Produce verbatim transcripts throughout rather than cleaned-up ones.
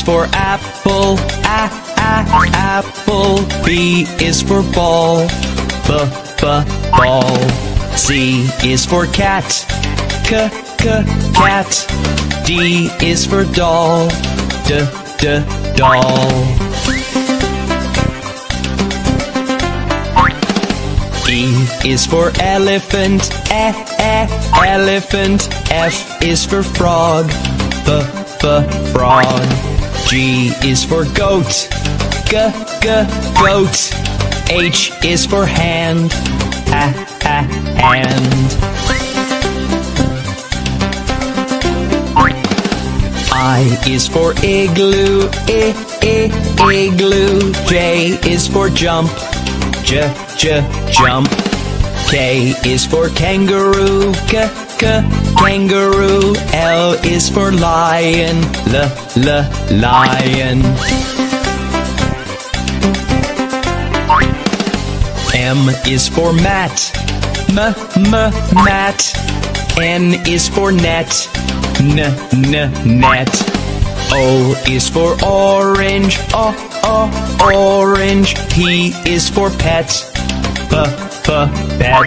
is for apple, a, a, apple. B is for ball, b, b, ball. C is for cat, c, c, cat. D is for doll, d, d, doll. E is for elephant, eh, eh, elephant. F is for frog, f, f, frog. G is for goat, g, g, goat. H is for hand, ha, ha, hand. I is for igloo, I, I, igloo. J is for jump, j, j, jump. K is for kangaroo, k, k, kangaroo. L is for lion, l, l, lion. M is for mat, m, m, mat. N is for net, n, n, net. O is for orange, o, o, orange. P is for pet, p, p, pet.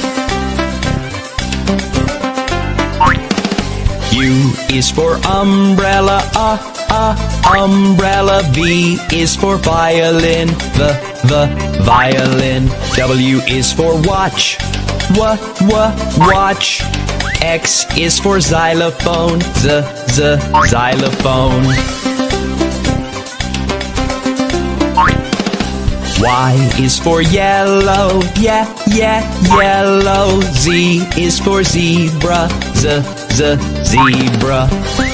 U is for umbrella, uh, uh, umbrella. V is for violin, the, the, violin. W is for watch, wa, wa, watch. X is for xylophone, z, z, xylophone. Y is for yellow, yeah, yeah, yellow. Z is for zebra, z, z, zebra.